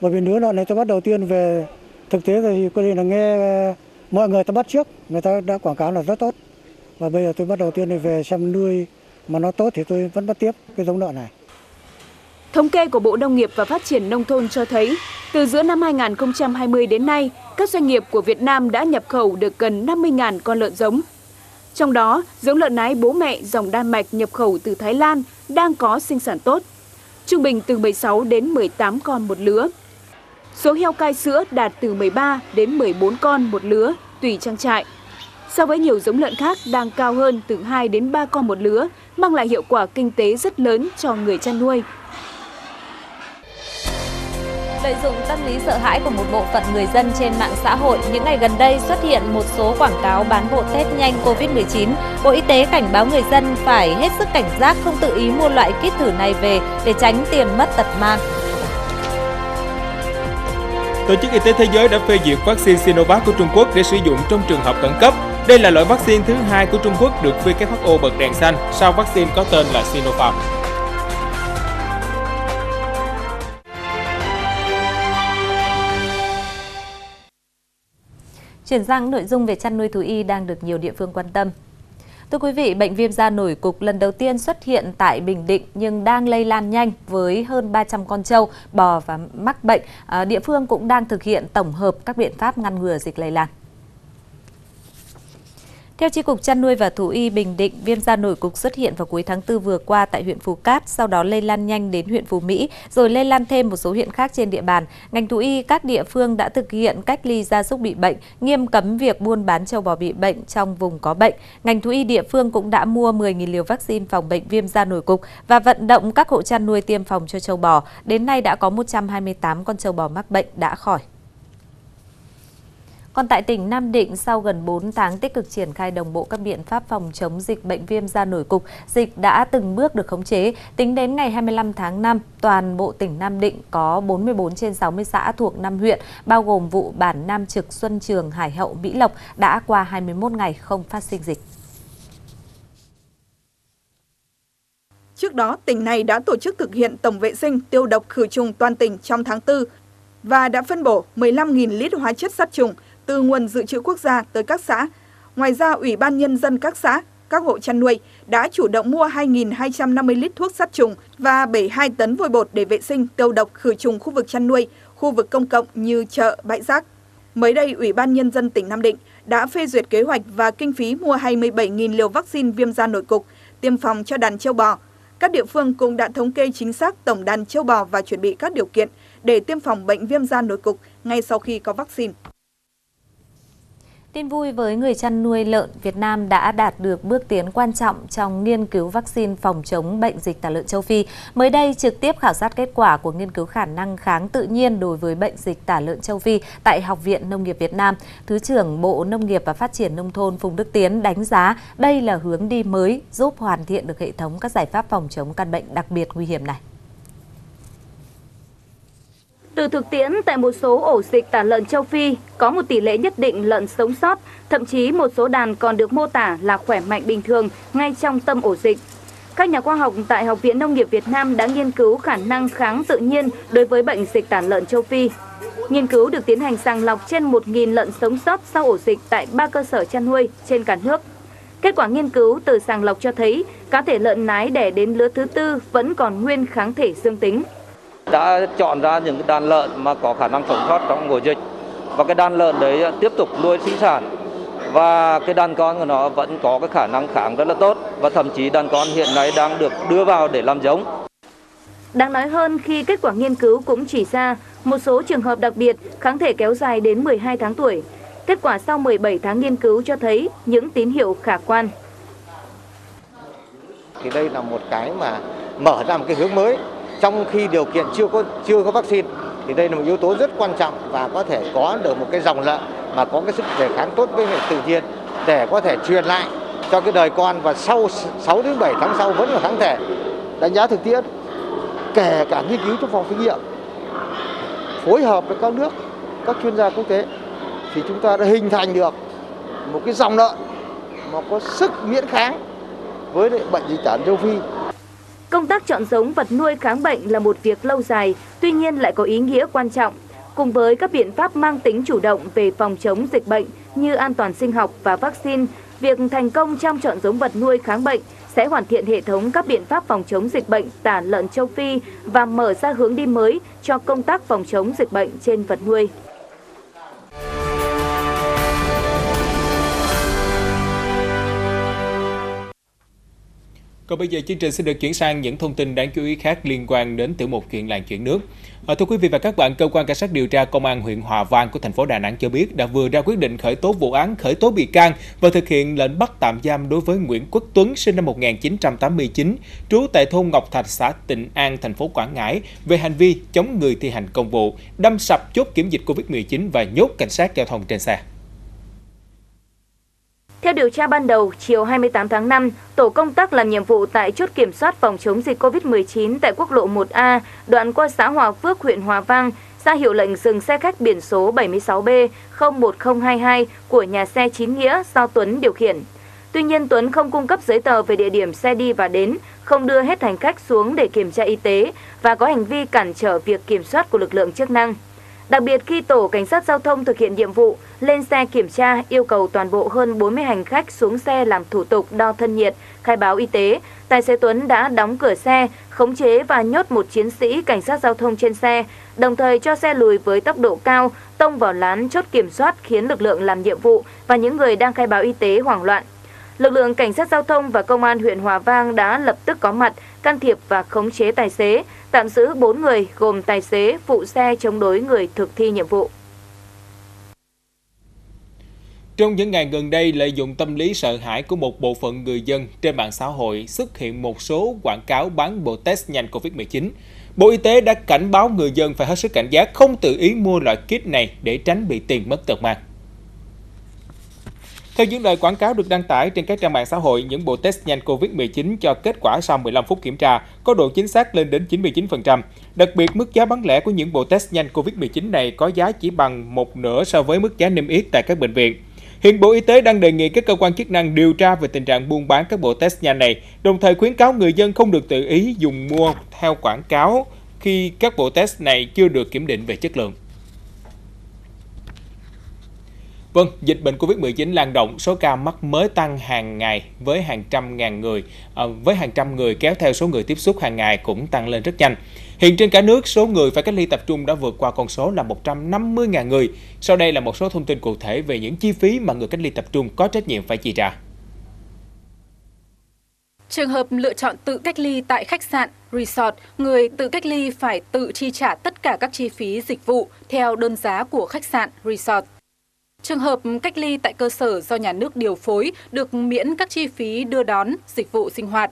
Bởi vì lứa lợn này tôi bắt đầu tiên về thực tế thì có thể là nghe mọi người ta bắt trước, người ta đã quảng cáo là rất tốt, và bây giờ tôi bắt đầu tiên này về xem nuôi mà nó tốt thì tôi vẫn bắt tiếp cái giống lợn này. Thống kê của Bộ Nông nghiệp và Phát triển Nông thôn cho thấy, từ giữa năm 2020 đến nay, các doanh nghiệp của Việt Nam đã nhập khẩu được gần 50.000 con lợn giống. Trong đó, giống lợn nái bố mẹ dòng Đan Mạch nhập khẩu từ Thái Lan đang có sinh sản tốt, trung bình từ 16 đến 18 con một lứa. Số heo cai sữa đạt từ 13 đến 14 con một lứa, tùy trang trại. So với nhiều giống lợn khác đang cao hơn từ 2 đến 3 con một lứa, mang lại hiệu quả kinh tế rất lớn cho người chăn nuôi. Lợi dụng tâm lý sợ hãi của một bộ phận người dân trên mạng xã hội, những ngày gần đây xuất hiện một số quảng cáo bán bộ test nhanh Covid-19. Bộ Y tế cảnh báo người dân phải hết sức cảnh giác, không tự ý mua loại kit thử này về để tránh tiền mất tật mang. Tổ chức Y tế Thế giới đã phê duyệt vaccine Sinovac của Trung Quốc để sử dụng trong trường hợp khẩn cấp. Đây là loại vaccine thứ hai của Trung Quốc được WHO bật đèn xanh sau vaccine có tên là Sinopharm. Chuyển sang nội dung về chăn nuôi thú y đang được nhiều địa phương quan tâm. Thưa quý vị, bệnh viêm da nổi cục lần đầu tiên xuất hiện tại Bình Định nhưng đang lây lan nhanh với hơn 300 con trâu, bò và mắc bệnh. Địa phương cũng đang thực hiện tổng hợp các biện pháp ngăn ngừa dịch lây lan. Theo Chi cục Chăn nuôi và Thú y Bình Định, viêm da nổi cục xuất hiện vào cuối tháng 4 vừa qua tại huyện Phú Cát, sau đó lây lan nhanh đến huyện Phú Mỹ, rồi lây lan thêm một số huyện khác trên địa bàn. Ngành thú y các địa phương đã thực hiện cách ly gia súc bị bệnh, nghiêm cấm việc buôn bán trâu bò bị bệnh trong vùng có bệnh. Ngành thú y địa phương cũng đã mua 10.000 liều vaccine phòng bệnh viêm da nổi cục và vận động các hộ chăn nuôi tiêm phòng cho trâu bò. Đến nay đã có 128 con trâu bò mắc bệnh đã khỏi. Còn tại tỉnh Nam Định, sau gần 4 tháng tích cực triển khai đồng bộ các biện pháp phòng chống dịch bệnh viêm da nổi cục, dịch đã từng bước được khống chế. Tính đến ngày 25 tháng 5, toàn bộ tỉnh Nam Định có 44 trên 60 xã thuộc 5 huyện, bao gồm vụ bản Nam Trực, Xuân Trường, Hải Hậu, Mỹ Lộc đã qua 21 ngày không phát sinh dịch. Trước đó, tỉnh này đã tổ chức thực hiện tổng vệ sinh tiêu độc khử trùng toàn tỉnh trong tháng 4 và đã phân bổ 15.000 lít hóa chất sát trùng từ nguồn dự trữ quốc gia tới các xã. Ngoài ra, Ủy ban Nhân dân các xã, các hộ chăn nuôi đã chủ động mua 2.250 lít thuốc sát trùng và 72 tấn vôi bột để vệ sinh, tiêu độc, khử trùng khu vực chăn nuôi, khu vực công cộng như chợ, bãi rác. Mới đây, Ủy ban Nhân dân tỉnh Nam Định đã phê duyệt kế hoạch và kinh phí mua 27.000 liều vaccine viêm da nổi cục, tiêm phòng cho đàn trâu bò. Các địa phương cũng đã thống kê chính xác tổng đàn trâu bò và chuẩn bị các điều kiện để tiêm phòng bệnh viêm da nổi cục ngay sau khi có vaccine. Tin vui với người chăn nuôi lợn, Việt Nam đã đạt được bước tiến quan trọng trong nghiên cứu vaccine phòng chống bệnh dịch tả lợn châu Phi. Mới đây, trực tiếp khảo sát kết quả của nghiên cứu khả năng kháng tự nhiên đối với bệnh dịch tả lợn châu Phi tại Học viện Nông nghiệp Việt Nam, Thứ trưởng Bộ Nông nghiệp và Phát triển Nông thôn Phùng Đức Tiến đánh giá đây là hướng đi mới giúp hoàn thiện được hệ thống các giải pháp phòng chống căn bệnh đặc biệt nguy hiểm này. Từ thực tiễn tại một số ổ dịch tả lợn châu Phi, có một tỷ lệ nhất định lợn sống sót, thậm chí một số đàn còn được mô tả là khỏe mạnh bình thường ngay trong tâm ổ dịch. Các nhà khoa học tại Học viện Nông nghiệp Việt Nam đã nghiên cứu khả năng kháng tự nhiên đối với bệnh dịch tả lợn châu Phi. Nghiên cứu được tiến hành sàng lọc trên 1.000 lợn sống sót sau ổ dịch tại 3 cơ sở chăn nuôi trên cả nước. Kết quả nghiên cứu từ sàng lọc cho thấy cá thể lợn nái đẻ đến lứa thứ 4 vẫn còn nguyên kháng thể dương tính. Đã chọn ra những đàn lợn mà có khả năng sống sót trong ổ dịch và cái đàn lợn đấy tiếp tục nuôi sinh sản và cái đàn con của nó vẫn có cái khả năng kháng rất là tốt, và thậm chí đàn con hiện nay đang được đưa vào để làm giống. Đáng nói hơn khi kết quả nghiên cứu cũng chỉ ra một số trường hợp đặc biệt kháng thể kéo dài đến 12 tháng tuổi. Kết quả sau 17 tháng nghiên cứu cho thấy những tín hiệu khả quan. Thì đây là một cái mà mở ra một cái hướng mới, trong khi điều kiện chưa có vaccine, thì đây là một yếu tố rất quan trọng và có thể có được một cái dòng lợn mà có cái sức đề kháng tốt với hệ tự nhiên để có thể truyền lại cho cái đời con, và sau 6 đến 7 tháng sau vẫn là kháng thể. Đánh giá thực tiễn, kể cả nghiên cứu trong phòng thí nghiệm phối hợp với các nước, các chuyên gia quốc tế, thì chúng ta đã hình thành được một cái dòng lợn mà có sức miễn kháng với bệnh dịch tả châu Phi. Công tác chọn giống vật nuôi kháng bệnh là một việc lâu dài, tuy nhiên lại có ý nghĩa quan trọng. Cùng với các biện pháp mang tính chủ động về phòng chống dịch bệnh như an toàn sinh học và vaccine, việc thành công trong chọn giống vật nuôi kháng bệnh sẽ hoàn thiện hệ thống các biện pháp phòng chống dịch bệnh tả lợn châu Phi và mở ra hướng đi mới cho công tác phòng chống dịch bệnh trên vật nuôi. Còn bây giờ chương trình sẽ được chuyển sang những thông tin đáng chú ý khác liên quan đến tiểu mục Chuyện làng chuyện nước. Thưa quý vị và các bạn, cơ quan cảnh sát điều tra công an huyện Hòa Vang của thành phố Đà Nẵng cho biết đã vừa ra quyết định khởi tố vụ án, khởi tố bị can và thực hiện lệnh bắt tạm giam đối với Nguyễn Quốc Tuấn sinh năm 1989, trú tại thôn Ngọc Thạch, xã Tịnh An, thành phố Quảng Ngãi về hành vi chống người thi hành công vụ, đâm sập chốt kiểm dịch Covid-19 và nhốt cảnh sát giao thông trên xe. Theo điều tra ban đầu, chiều 28 tháng 5, tổ công tác làm nhiệm vụ tại chốt kiểm soát phòng chống dịch COVID-19 tại quốc lộ 1A, đoạn qua xã Hòa Phước, huyện Hòa Vang, ra hiệu lệnh dừng xe khách biển số 76B01022 của nhà xe Chín Nghĩa do Tuấn điều khiển. Tuy nhiên, Tuấn không cung cấp giấy tờ về địa điểm xe đi và đến, không đưa hết hành khách xuống để kiểm tra y tế và có hành vi cản trở việc kiểm soát của lực lượng chức năng. Đặc biệt khi tổ cảnh sát giao thông thực hiện nhiệm vụ, lên xe kiểm tra yêu cầu toàn bộ hơn 40 hành khách xuống xe làm thủ tục đo thân nhiệt, khai báo y tế, tài xế Tuấn đã đóng cửa xe, khống chế và nhốt một chiến sĩ cảnh sát giao thông trên xe, đồng thời cho xe lùi với tốc độ cao, tông vào lán chốt kiểm soát khiến lực lượng làm nhiệm vụ và những người đang khai báo y tế hoảng loạn. Lực lượng cảnh sát giao thông và công an huyện Hòa Vang đã lập tức có mặt, can thiệp và khống chế tài xế, tạm giữ 4 người gồm tài xế, phụ xe chống đối người thực thi nhiệm vụ. Trong những ngày gần đây, lợi dụng tâm lý sợ hãi của một bộ phận người dân trên mạng xã hội xuất hiện một số quảng cáo bán bộ test nhanh Covid-19. Bộ Y tế đã cảnh báo người dân phải hết sức cảnh giác, không tự ý mua loại kit này để tránh bị tiền mất tật mang. Theo những lời quảng cáo được đăng tải trên các trang mạng xã hội, những bộ test nhanh Covid-19 cho kết quả sau 15 phút kiểm tra có độ chính xác lên đến 99%. Đặc biệt, mức giá bán lẻ của những bộ test nhanh Covid-19 này có giá chỉ bằng một nửa so với mức giá niêm yết tại các bệnh viện. Hiện Bộ Y tế đang đề nghị các cơ quan chức năng điều tra về tình trạng buôn bán các bộ test nhanh này, đồng thời khuyến cáo người dân không được tự ý dùng mua theo quảng cáo khi các bộ test này chưa được kiểm định về chất lượng. Vâng, dịch bệnh Covid-19 lan rộng, số ca mắc mới tăng hàng ngày với hàng trăm người kéo theo số người tiếp xúc hàng ngày cũng tăng lên rất nhanh. Hiện trên cả nước, số người phải cách ly tập trung đã vượt qua con số là 150.000 người. Sau đây là một số thông tin cụ thể về những chi phí mà người cách ly tập trung có trách nhiệm phải chi trả. Trường hợp lựa chọn tự cách ly tại khách sạn, resort, người tự cách ly phải tự chi trả tất cả các chi phí dịch vụ theo đơn giá của khách sạn, resort. Trường hợp cách ly tại cơ sở do nhà nước điều phối được miễn các chi phí đưa đón, dịch vụ sinh hoạt.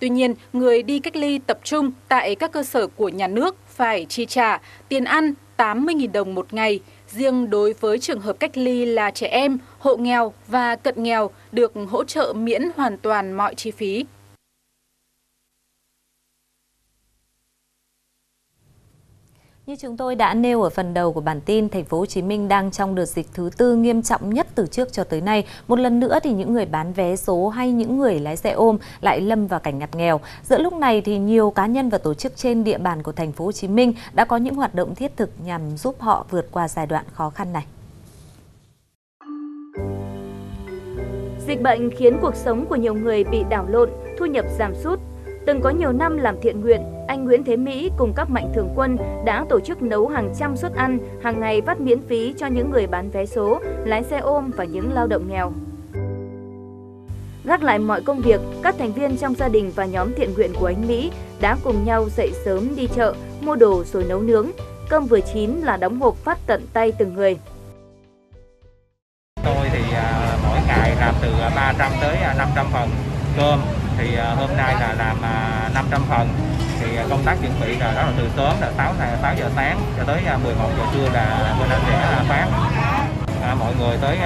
Tuy nhiên, người đi cách ly tập trung tại các cơ sở của nhà nước phải chi trả tiền ăn 80.000 đồng một ngày. Riêng đối với trường hợp cách ly là trẻ em, hộ nghèo và cận nghèo được hỗ trợ miễn hoàn toàn mọi chi phí. Như chúng tôi đã nêu ở phần đầu của bản tin, thành phố Hồ Chí Minh đang trong đợt dịch thứ tư nghiêm trọng nhất từ trước cho tới nay. Một lần nữa thì những người bán vé số hay những người lái xe ôm lại lâm vào cảnh ngặt nghèo. Giữa lúc này thì nhiều cá nhân và tổ chức trên địa bàn của thành phố Hồ Chí Minh đã có những hoạt động thiết thực nhằm giúp họ vượt qua giai đoạn khó khăn này. Dịch bệnh khiến cuộc sống của nhiều người bị đảo lộn, thu nhập giảm sút. Từng có nhiều năm làm thiện nguyện, anh Nguyễn Thế Mỹ cùng các mạnh thường quân đã tổ chức nấu hàng trăm suất ăn, hàng ngày phát miễn phí cho những người bán vé số, lái xe ôm và những lao động nghèo. Gác lại mọi công việc, các thành viên trong gia đình và nhóm thiện nguyện của anh Mỹ đã cùng nhau dậy sớm đi chợ, mua đồ rồi nấu nướng. Cơm vừa chín là đóng hộp phát tận tay từng người. Tôi thì mỗi ngày làm từ 300 tới 500 phần cơm, thì hôm nay là làm 500 phần. Thì công tác chuẩn bị là đó là từ sớm, là 6 giờ sáng cho tới 11 giờ trưa là bên anh sẽ phát. Mọi người tới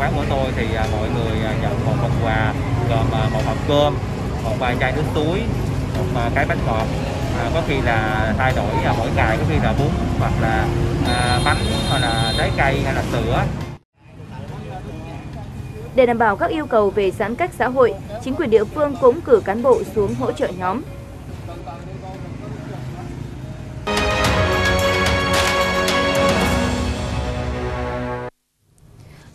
quán của tôi thì mọi người nhận một phần quà gồm một hộp cơm, một vài chai nước suối, một cái bánh ngọt. Có khi là thay đổi mỗi ngày, có khi là bún hoặc là bánh hoặc là trái cây hay là sữa. Để đảm bảo các yêu cầu về giãn cách xã hội, chính quyền địa phương cũng cử cán bộ xuống hỗ trợ nhóm.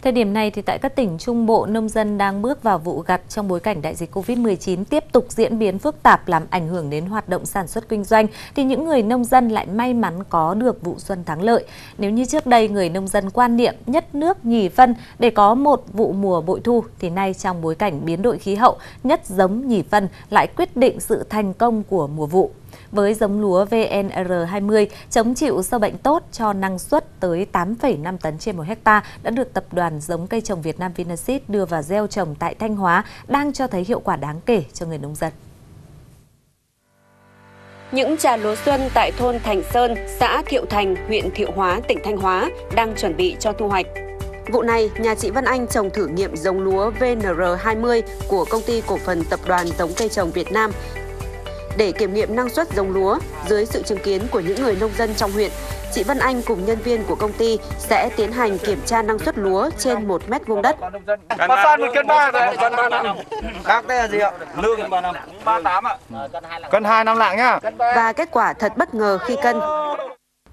Thời điểm này thì tại các tỉnh Trung Bộ, nông dân đang bước vào vụ gặt trong bối cảnh đại dịch Covid-19 tiếp tục diễn biến phức tạp làm ảnh hưởng đến hoạt động sản xuất kinh doanh, thì những người nông dân lại may mắn có được vụ xuân thắng lợi. Nếu như trước đây người nông dân quan niệm nhất nước nhì phân để có một vụ mùa bội thu, thì nay trong bối cảnh biến đổi khí hậu, nhất giống nhì phân lại quyết định sự thành công của mùa vụ. Với giống lúa VNR20 chống chịu sâu bệnh tốt cho năng suất tới 8,5 tấn trên 1 hecta đã được Tập đoàn Giống Cây Trồng Việt Nam Vinaseed đưa vào gieo trồng tại Thanh Hóa đang cho thấy hiệu quả đáng kể cho người nông dân. Những trà lúa xuân tại thôn Thành Sơn, xã Thiệu Thành, huyện Thiệu Hóa, tỉnh Thanh Hóa đang chuẩn bị cho thu hoạch. Vụ này, nhà chị Vân Anh trồng thử nghiệm giống lúa VNR20 của Công ty Cổ phần Tập đoàn Giống Cây Trồng Việt Nam để kiểm nghiệm năng suất giống lúa. Dưới sự chứng kiến của những người nông dân trong huyện, chị Vân Anh cùng nhân viên của công ty sẽ tiến hành kiểm tra năng suất lúa trên 1 mét vuông đất. Cân 2 5 lạng nhá. Và kết quả thật bất ngờ khi cân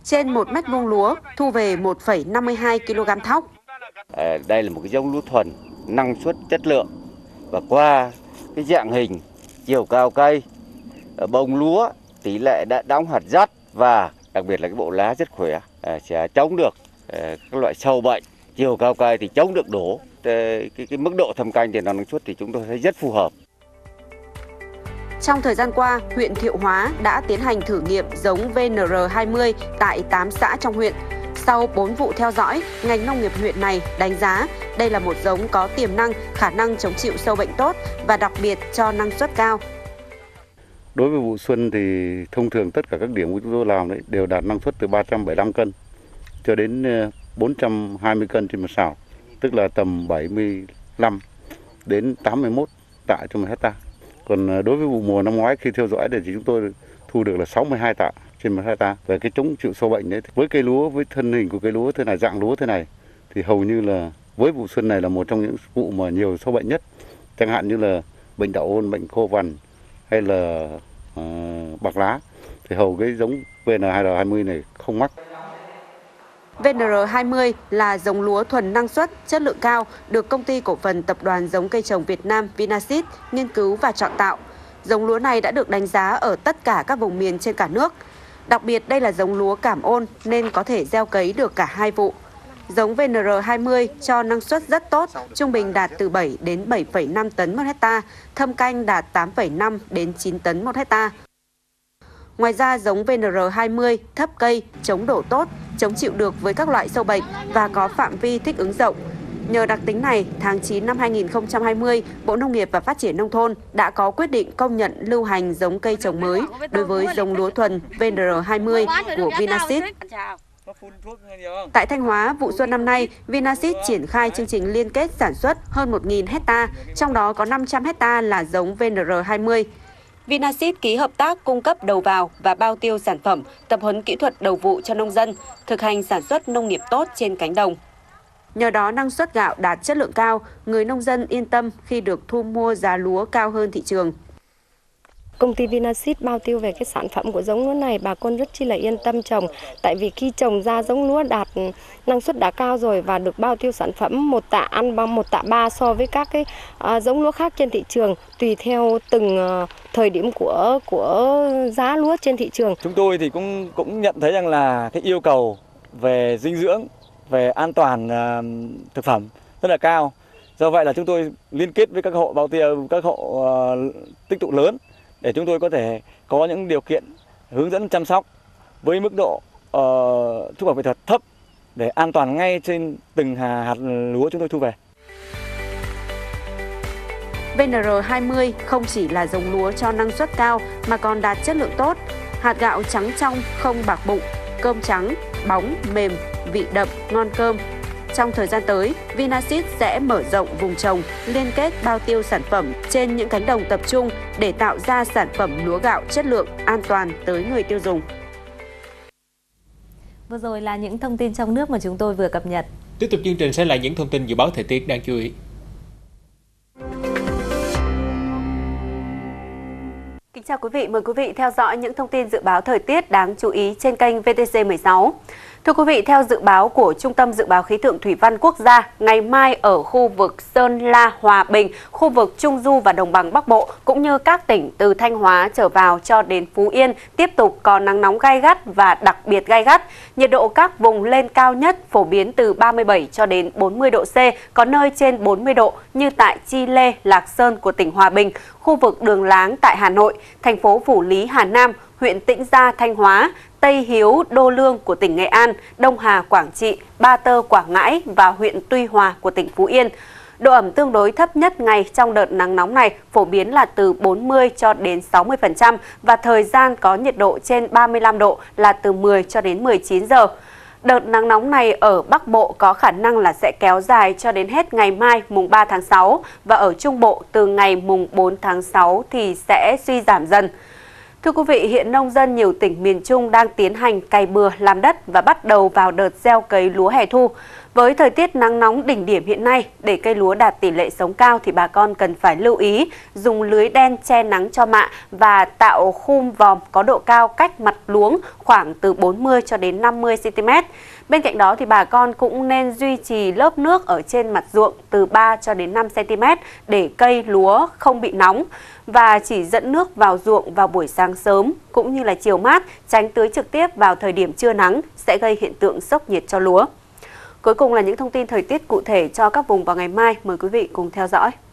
trên 1 mét vuông lúa thu về 1,52 kg thóc. Đây là một cái giống lúa thuần, năng suất chất lượng, và qua cái dạng hình, chiều cao cây, bông lúa, tỷ lệ đã đóng hạt dắt và đặc biệt là cái bộ lá rất khỏe, sẽ chống được các loại sâu bệnh, chiều cao cây thì chống được đổ, cái mức độ thâm canh thì năng suất thì chúng tôi thấy rất phù hợp. Trong thời gian qua, huyện Thiệu Hóa đã tiến hành thử nghiệm giống VNR20 tại 8 xã trong huyện. Sau 4 vụ theo dõi, ngành nông nghiệp huyện này đánh giá đây là một giống có tiềm năng, khả năng chống chịu sâu bệnh tốt và đặc biệt cho năng suất cao. Đối với vụ xuân thì thông thường tất cả các điểm của chúng tôi làm đấy đều đạt năng suất từ 375 cân cho đến 420 cân trên một sào, tức là tầm 75 đến 81 tạ trên 1 hecta. Còn đối với vụ mùa năm ngoái khi theo dõi thì chúng tôi thu được là 62 tạ trên 1 hecta. Về cái chống chịu sâu bệnh đấy, với cây lúa, với thân hình của cây lúa thế này, dạng lúa thế này thì hầu như là với vụ xuân này là một trong những vụ mà nhiều sâu bệnh nhất, chẳng hạn như là bệnh đậu ôn, bệnh khô vằn hay là bạc lá, thì hầu cái giống VNR20 này không mắc. VNR20 là giống lúa thuần năng suất, chất lượng cao được Công ty Cổ phần Tập đoàn Giống Cây Trồng Việt Nam Vinaseed nghiên cứu và chọn tạo. Giống lúa này đã được đánh giá ở tất cả các vùng miền trên cả nước. Đặc biệt đây là giống lúa cảm ôn nên có thể gieo cấy được cả hai vụ. Giống VNR20 cho năng suất rất tốt, trung bình đạt từ 7 đến 7,5 tấn 1 hecta, thâm canh đạt 8,5 đến 9 tấn 1 hecta. Ngoài ra, giống VNR20 thấp cây, chống đổ tốt, chống chịu được với các loại sâu bệnh và có phạm vi thích ứng rộng. Nhờ đặc tính này, tháng 9 năm 2020, Bộ Nông nghiệp và Phát triển Nông thôn đã có quyết định công nhận lưu hành giống cây trồng mới đối với giống lúa thuần VNR20 của Vinaseed. Tại Thanh Hóa, vụ xuân năm nay, Vinaseed triển khai chương trình liên kết sản xuất hơn 1.000 hecta, trong đó có 500 hecta là giống VNR20. Vinaseed ký hợp tác cung cấp đầu vào và bao tiêu sản phẩm, tập huấn kỹ thuật đầu vụ cho nông dân, thực hành sản xuất nông nghiệp tốt trên cánh đồng. Nhờ đó năng suất gạo đạt chất lượng cao, người nông dân yên tâm khi được thu mua giá lúa cao hơn thị trường. Công ty Vinaseed bao tiêu về cái sản phẩm của giống lúa này, bà con rất chi là yên tâm trồng. Tại vì khi trồng ra giống lúa đạt năng suất đã cao rồi và được bao tiêu sản phẩm một tạ ăn bằng 1/3 so với các cái giống lúa khác trên thị trường, tùy theo từng thời điểm của giá lúa trên thị trường. Chúng tôi thì cũng nhận thấy rằng là cái yêu cầu về dinh dưỡng, về an toàn thực phẩm rất là cao. Do vậy là chúng tôi liên kết với các hộ bao tiêu, các hộ tích tụ lớn để chúng tôi có thể có những điều kiện hướng dẫn chăm sóc với mức độ thuốc bảo vệ thực vật thấp để an toàn ngay trên từng hạt lúa chúng tôi thu về. VNR20 không chỉ là giống lúa cho năng suất cao mà còn đạt chất lượng tốt, hạt gạo trắng trong không bạc bụng, cơm trắng, bóng, mềm, vị đậm, ngon cơm. Trong thời gian tới, Vinaseed sẽ mở rộng vùng trồng, liên kết bao tiêu sản phẩm trên những cánh đồng tập trung để tạo ra sản phẩm lúa gạo chất lượng, an toàn tới người tiêu dùng. Vừa rồi là những thông tin trong nước mà chúng tôi vừa cập nhật. Tiếp tục chương trình sẽ là những thông tin dự báo thời tiết đáng chú ý. Kính chào quý vị, mời quý vị theo dõi những thông tin dự báo thời tiết đáng chú ý trên kênh VTC16. Thưa quý vị, theo dự báo của Trung tâm Dự báo Khí tượng Thủy văn Quốc gia, ngày mai ở khu vực Sơn La, Hòa Bình, khu vực Trung Du và Đồng bằng Bắc Bộ, cũng như các tỉnh từ Thanh Hóa trở vào cho đến Phú Yên, tiếp tục có nắng nóng gai gắt và đặc biệt gai gắt. Nhiệt độ các vùng lên cao nhất phổ biến từ 37 cho đến 40 độ C, có nơi trên 40 độ như tại Chi Lê, Lạc Sơn của tỉnh Hòa Bình, khu vực Đường Láng tại Hà Nội, thành phố Phủ Lý, Hà Nam, huyện Tĩnh Gia, Thanh Hóa, Tây Hiếu, Đô Lương của tỉnh Nghệ An, Đông Hà, Quảng Trị, Ba Tơ, Quảng Ngãi và huyện Tuy Hòa của tỉnh Phú Yên. Độ ẩm tương đối thấp nhất ngày trong đợt nắng nóng này phổ biến là từ 40 cho đến 60% và thời gian có nhiệt độ trên 35 độ là từ 10 cho đến 19 giờ. Đợt nắng nóng này ở Bắc Bộ có khả năng là sẽ kéo dài cho đến hết ngày mai mùng 3 tháng 6 và ở Trung Bộ từ ngày mùng 4 tháng 6 thì sẽ suy giảm dần. Thưa quý vị, hiện nông dân nhiều tỉnh miền Trung đang tiến hành cày bừa làm đất và bắt đầu vào đợt gieo cấy lúa hè thu. Với thời tiết nắng nóng đỉnh điểm hiện nay, để cây lúa đạt tỷ lệ sống cao thì bà con cần phải lưu ý dùng lưới đen che nắng cho mạ và tạo khum vòm có độ cao cách mặt luống khoảng từ 40 cho đến 50 cm. Bên cạnh đó thì bà con cũng nên duy trì lớp nước ở trên mặt ruộng từ 3 cho đến 5 cm để cây lúa không bị nóng và chỉ dẫn nước vào ruộng vào buổi sáng sớm cũng như là chiều mát, tránh tưới trực tiếp vào thời điểm trưa nắng sẽ gây hiện tượng sốc nhiệt cho lúa. Cuối cùng là những thông tin thời tiết cụ thể cho các vùng vào ngày mai. Mời quý vị cùng theo dõi.